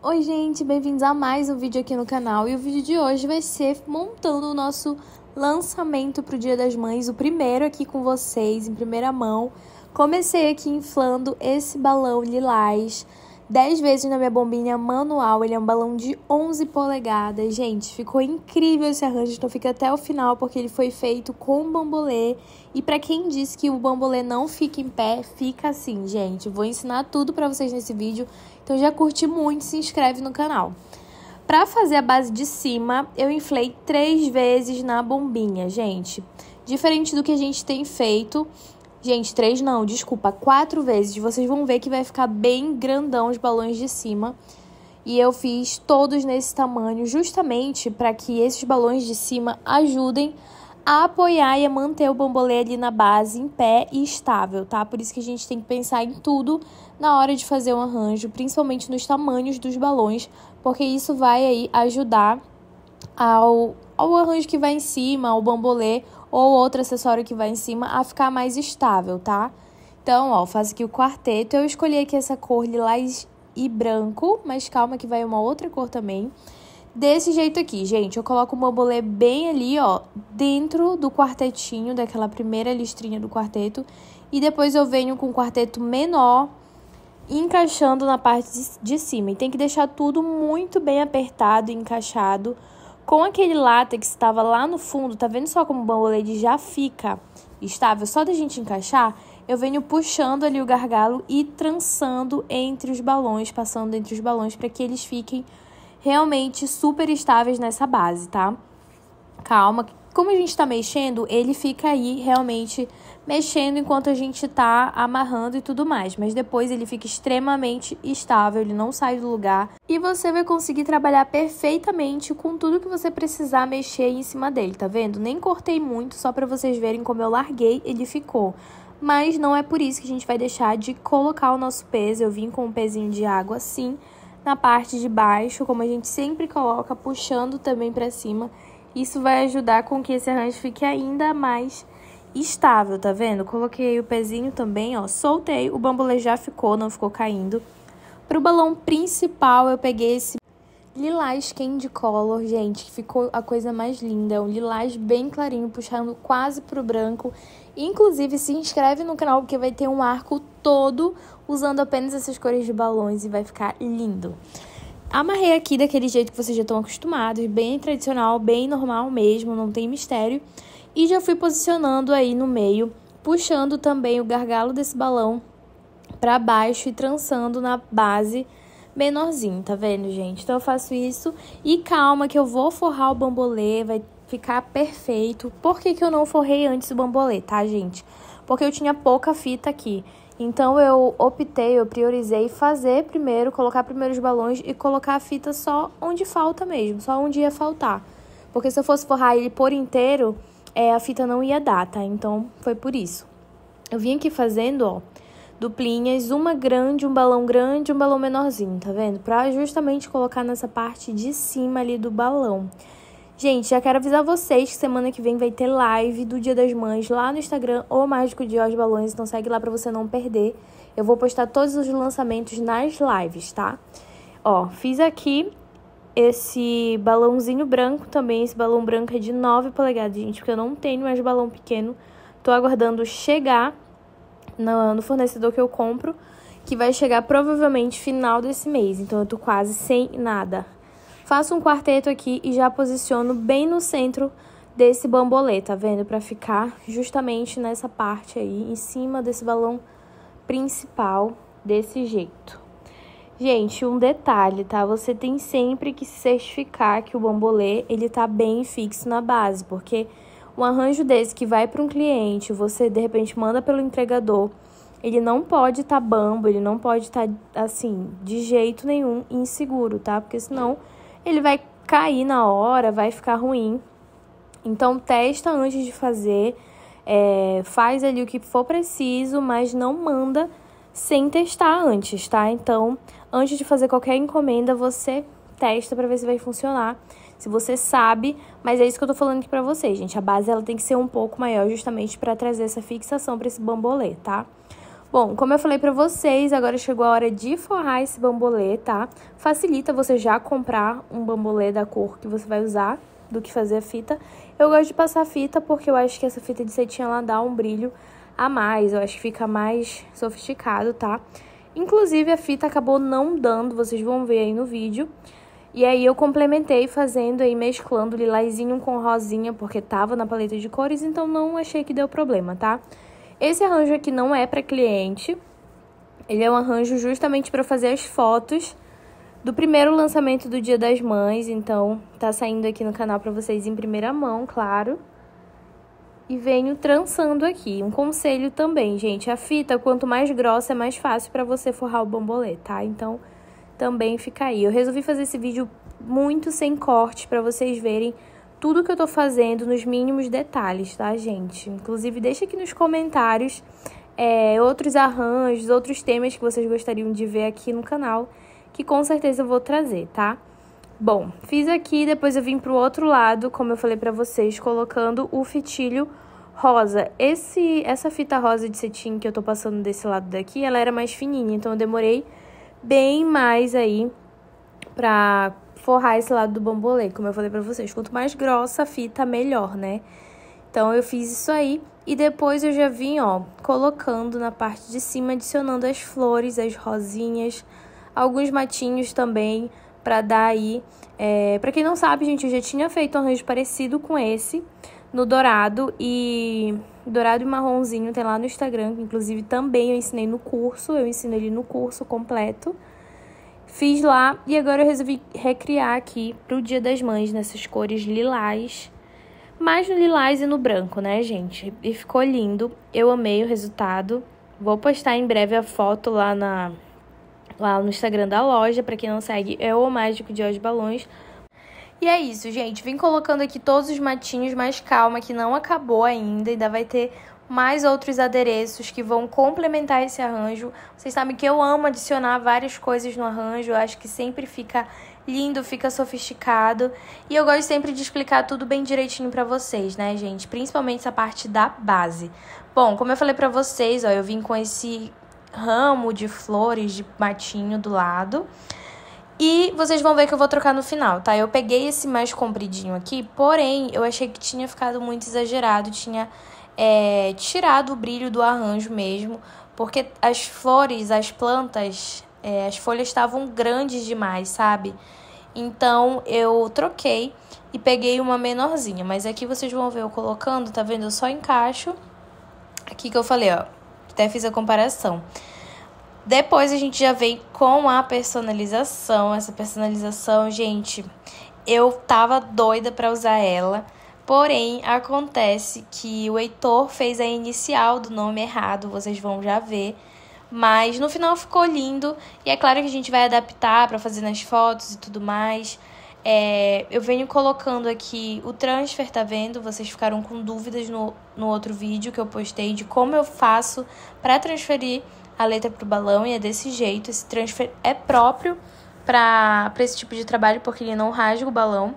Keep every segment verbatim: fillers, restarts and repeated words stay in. Oi gente, bem-vindos a mais um vídeo aqui no canal, e o vídeo de hoje vai ser montando o nosso lançamento pro Dia das Mães, o primeiro aqui com vocês, em primeira mão. Comecei aqui inflando esse balão lilás, dez vezes na minha bombinha manual, ele é um balão de onze polegadas, gente, ficou incrível esse arranjo, então fica até o final porque ele foi feito com bambolê, e pra quem disse que o bambolê não fica em pé, fica assim, gente, vou ensinar tudo pra vocês nesse vídeo. Então já curte muito, se inscreve no canal. Pra fazer a base de cima, eu inflei três vezes na bombinha, gente. Diferente do que a gente tem feito... Gente, três não, desculpa, quatro vezes. Vocês vão ver que vai ficar bem grandão os balões de cima. E eu fiz todos nesse tamanho, justamente para que esses balões de cima ajudem a apoiar e a manter o bambolê ali na base, em pé e estável, tá? Por isso que a gente tem que pensar em tudo na hora de fazer um arranjo, principalmente nos tamanhos dos balões, porque isso vai aí ajudar ao, ao arranjo que vai em cima, ao bambolê ou outro acessório que vai em cima, a ficar mais estável, tá? Então, ó, faço aqui o quarteto. Eu escolhi aqui essa cor lilás e branco, mas calma que vai uma outra cor também. Desse jeito aqui, gente, eu coloco o bambolê bem ali, ó, dentro do quartetinho, daquela primeira listrinha do quarteto. E depois eu venho com o quarteto menor, encaixando na parte de cima. E tem que deixar tudo muito bem apertado e encaixado. Com aquele látex que estava lá no fundo, tá vendo só como o bambolê já fica estável? Só da gente encaixar, eu venho puxando ali o gargalo e trançando entre os balões, passando entre os balões para que eles fiquem realmente super estáveis nessa base, tá? Calma, como a gente tá mexendo, ele fica aí realmente mexendo enquanto a gente tá amarrando e tudo mais, mas depois ele fica extremamente estável, ele não sai do lugar e você vai conseguir trabalhar perfeitamente com tudo que você precisar mexer em cima dele, tá vendo? Nem cortei muito, só pra vocês verem como eu larguei, ele ficou. Mas não é por isso que a gente vai deixar de colocar o nosso peso, eu vim com um pezinho de água assim, na parte de baixo, como a gente sempre coloca, puxando também pra cima. Isso vai ajudar com que esse arranjo fique ainda mais estável, tá vendo? Coloquei o pezinho também, ó, soltei, o bambolê já ficou, não ficou caindo. Pro balão principal eu peguei esse lilás candy color, gente, que ficou a coisa mais linda. É um lilás bem clarinho, puxando quase pro branco. Inclusive, se inscreve no canal porque vai ter um arco todo usando apenas essas cores de balões e vai ficar lindo. Amarrei aqui daquele jeito que vocês já estão acostumados, bem tradicional, bem normal mesmo, não tem mistério. E já fui posicionando aí no meio, puxando também o gargalo desse balão pra baixo e trançando na base menorzinho, tá vendo, gente? Então eu faço isso e calma que eu vou forrar o bambolê, vai ficar perfeito. Por que que eu não forrei antes o bambolê, tá, gente? Porque eu tinha pouca fita aqui. Então, eu optei, eu priorizei fazer primeiro, colocar primeiro os balões e colocar a fita só onde falta mesmo, só onde ia faltar. Porque se eu fosse forrar ele por inteiro, é, a fita não ia dar, tá? Então, foi por isso. Eu vim aqui fazendo, ó, duplinhas, uma grande, um balão grande e um balão menorzinho, tá vendo? Pra justamente colocar nessa parte de cima ali do balão. Gente, já quero avisar vocês que semana que vem vai ter live do Dia das Mães lá no Instagram, o Mágico de Os Balões, então segue lá pra você não perder. Eu vou postar todos os lançamentos nas lives, tá? Ó, fiz aqui esse balãozinho branco também, esse balão branco é de nove polegadas, gente, porque eu não tenho mais balão pequeno. Tô aguardando chegar no, no fornecedor que eu compro, que vai chegar provavelmente final desse mês, então eu tô quase sem nada. Faço um quarteto aqui e já posiciono bem no centro desse bambolê, tá vendo? Pra ficar justamente nessa parte aí, em cima desse balão principal, desse jeito. Gente, um detalhe, tá? Você tem sempre que certificar que o bambolê, ele tá bem fixo na base, porque um arranjo desse que vai pra um cliente, você de repente manda pelo entregador, ele não pode tá bambo, ele não pode tá, assim, de jeito nenhum inseguro, tá? Porque senão... ele vai cair na hora, vai ficar ruim. Então, testa antes de fazer. É, faz ali o que for preciso, mas não manda sem testar antes, tá? Então, antes de fazer qualquer encomenda, você testa pra ver se vai funcionar. Se você sabe, mas é isso que eu tô falando aqui pra vocês, gente. A base, ela tem que ser um pouco maior justamente pra trazer essa fixação pra esse bambolê, tá? Bom, como eu falei pra vocês, agora chegou a hora de forrar esse bambolê, tá? Facilita você já comprar um bambolê da cor que você vai usar do que fazer a fita. Eu gosto de passar a fita porque eu acho que essa fita de cetim, ela dá um brilho a mais. Eu acho que fica mais sofisticado, tá? Inclusive, a fita acabou não dando, vocês vão ver aí no vídeo. E aí eu complementei fazendo aí, mesclando lilazinho com rosinha, porque tava na paleta de cores, então não achei que deu problema, tá? Esse arranjo aqui não é pra cliente. Ele é um arranjo justamente pra fazer as fotos do primeiro lançamento do Dia das Mães, então tá saindo aqui no canal pra vocês em primeira mão, claro. E venho trançando aqui. Um conselho também, gente, a fita, quanto mais grossa, é mais fácil pra você forrar o bambolê, tá? Então também fica aí. Eu resolvi fazer esse vídeo muito sem cortes pra vocês verem tudo que eu tô fazendo nos mínimos detalhes, tá, gente? Inclusive, deixa aqui nos comentários é, outros arranjos, outros temas que vocês gostariam de ver aqui no canal, que com certeza eu vou trazer, tá? Bom, fiz aqui, depois eu vim pro outro lado, como eu falei pra vocês, colocando o fitilho rosa. Esse, essa fita rosa de cetim que eu tô passando desse lado daqui, ela era mais fininha, então eu demorei bem mais aí pra forrar esse lado do bambolê, como eu falei pra vocês. Quanto mais grossa a fita, melhor, né? Então, eu fiz isso aí. E depois eu já vim, ó, colocando na parte de cima, adicionando as flores, as rosinhas, alguns matinhos também, pra dar aí... É... Pra quem não sabe, gente, eu já tinha feito um arranjo parecido com esse, no dourado e... Dourado e marronzinho, tem lá no Instagram, que inclusive também eu ensinei no curso, eu ensino ele no curso completo. Fiz lá e agora eu resolvi recriar aqui pro Dia das Mães, nessas cores lilás. Mais no lilás e no branco, né, gente? E ficou lindo, eu amei o resultado. Vou postar em breve a foto lá, na, lá no Instagram da loja, pra quem não segue, é o Mágico de Os Balões. E é isso, gente. Vim colocando aqui todos os matinhos, mas calma que não acabou ainda, ainda vai ter... mais outros adereços que vão complementar esse arranjo. Vocês sabem que eu amo adicionar várias coisas no arranjo, eu acho que sempre fica lindo, fica sofisticado. E eu gosto sempre de explicar tudo bem direitinho pra vocês, né, gente? Principalmente essa parte da base. Bom, como eu falei pra vocês, ó, eu vim com esse ramo de flores, de matinho do lado. E vocês vão ver que eu vou trocar no final, tá? Eu peguei esse mais compridinho aqui, porém, eu achei que tinha ficado muito exagerado, tinha... É, tirar do brilho do arranjo mesmo, porque as flores, as plantas, é, as folhas estavam grandes demais, sabe? Então, eu troquei e peguei uma menorzinha, mas aqui vocês vão ver eu colocando, tá vendo? Eu só encaixo aqui que eu falei, ó, até fiz a comparação. Depois a gente já vem com a personalização, essa personalização, gente, eu tava doida pra usar ela. Porém, acontece que o Heitor fez a inicial do nome errado, vocês vão já ver. Mas no final ficou lindo e é claro que a gente vai adaptar pra fazer nas fotos e tudo mais. É, eu venho colocando aqui o transfer, tá vendo? Vocês ficaram com dúvidas no, no outro vídeo que eu postei de como eu faço pra transferir a letra pro balão. E é desse jeito, esse transfer é próprio pra, pra esse tipo de trabalho porque ele não rasga o balão.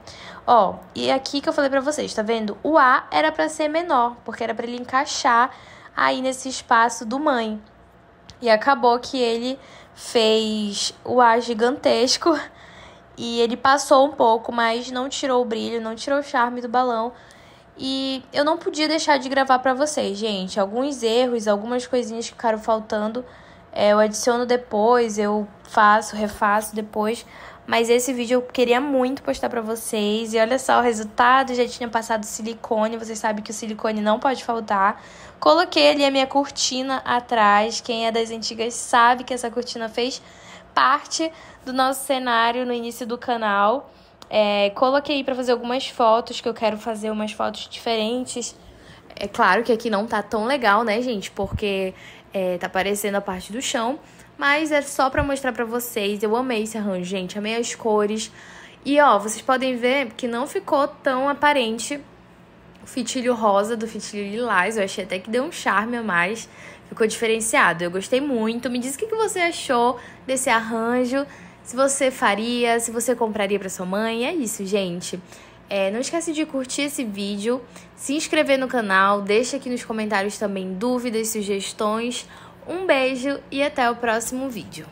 Ó, e aqui que eu falei pra vocês, tá vendo? O A era pra ser menor, porque era pra ele encaixar aí nesse espaço do mãe. E acabou que ele fez o A gigantesco e ele passou um pouco, mas não tirou o brilho, não tirou o charme do balão. E eu não podia deixar de gravar pra vocês, gente. Alguns erros, algumas coisinhas que ficaram faltando, é, eu adiciono depois, eu faço, refaço depois... Mas esse vídeo eu queria muito postar pra vocês. E olha só o resultado, já tinha passado silicone. Vocês sabem que o silicone não pode faltar. Coloquei ali a minha cortina atrás. Quem é das antigas sabe que essa cortina fez parte do nosso cenário no início do canal. É, coloquei pra fazer algumas fotos, que eu quero fazer umas fotos diferentes. É claro que aqui não tá tão legal, né, gente? Porque é, tá aparecendo a parte do chão. Mas é só pra mostrar pra vocês, eu amei esse arranjo, gente, amei as cores. E ó, vocês podem ver que não ficou tão aparente o fitilho rosa do fitilho lilás, eu achei até que deu um charme a mais, ficou diferenciado, eu gostei muito. Me diz o que você achou desse arranjo, se você faria, se você compraria pra sua mãe, é isso, gente. É, não esquece de curtir esse vídeo, se inscrever no canal, deixa aqui nos comentários também dúvidas, sugestões... Um beijo e até o próximo vídeo.